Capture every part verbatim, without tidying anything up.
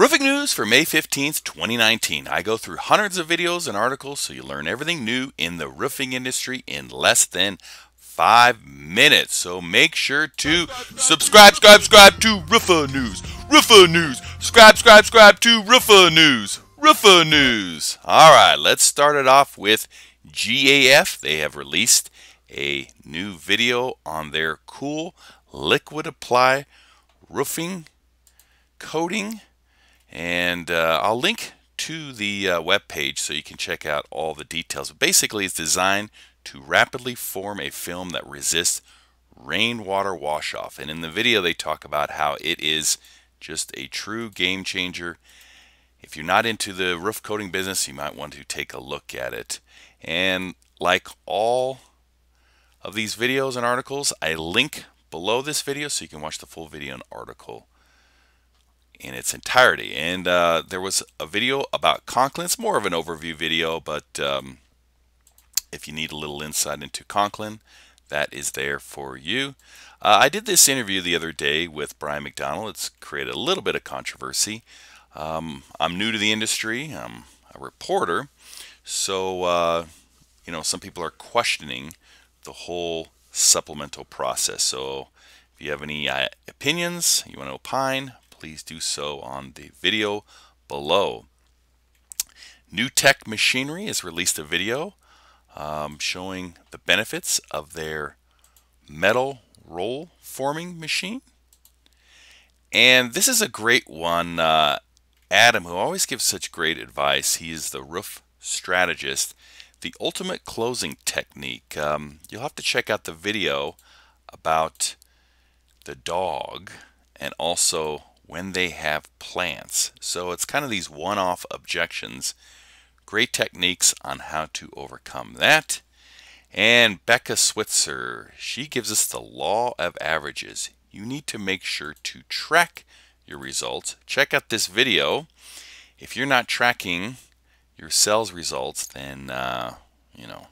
Roofing News for May fifteenth, twenty nineteen. I go through hundreds of videos and articles so you learn everything new in the roofing industry in less than five minutes. So make sure to subscribe, subscribe, subscribe to Roofer News. Roofer News. Subscribe, subscribe, subscribe to Roofer News. Roofer News. All right, let's start it off with G A F. They have released a new video on their cool liquid apply roofing coating. And uh, I'll link to the uh, web page so you can check out all the details. Basically, it's designed to rapidly form a film that resists rainwater wash-off. And in the video, they talk about how it is just a true game changer. If you're not into the roof coating business, you might want to take a look at it. And like all of these videos and articles, I link below this video so you can watch the full video and article in its entirety. And uh, there was a video about Conklin. It's more of an overview video, but um, if you need a little insight into Conklin, that is there for you. Uh, I did this interview the other day with Brian McDonnell. It's created a little bit of controversy. Um, I'm new to the industry. I'm a reporter. So, uh, you know, some people are questioning the whole supplemental process. So if you have any uh, opinions, you want to opine, please do so on the video below. New Tech Machinery has released a video um, showing the benefits of their metal roll forming machine. And this is a great one. Uh, Adam, who always gives such great advice, he is the roof strategist. The ultimate closing technique. Um, you'll have to check out the video about the dog and also when they have plants. So it's kind of these one-off objections. Great techniques on how to overcome that. And Becca Switzer, she gives us the law of averages. You need to make sure to track your results. Check out this video. If you're not tracking your sales results, then, uh, you know,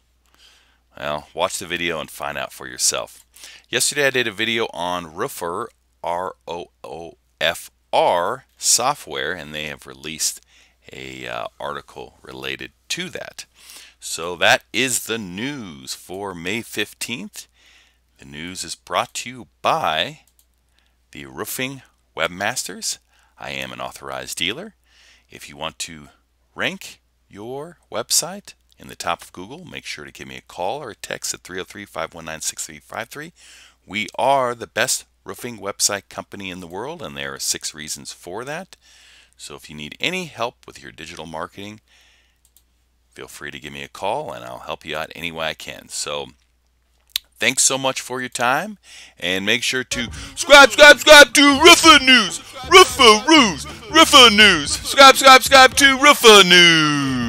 well, watch the video and find out for yourself. Yesterday I did a video on Roofr, R O O F R software, and they have released a uh, article related to that. So that is the news for May fifteenth. The news is brought to you by the Roofing Webmasters. I am an authorized dealer. If you want to rank your website in the top of Google, make sure to give me a call or a text at three oh three, five one nine, six three five three. We are the best roofing website company in the world, and there are six reasons for that. So if you need any help with your digital marketing, feel free to give me a call and I'll help you out any way I can. So thanks so much for your time, and make sure to subscribe, subscribe, subscribe to Roofer News, Roofr News, Roofr News, subscribe, subscribe, subscribe to Roofr News.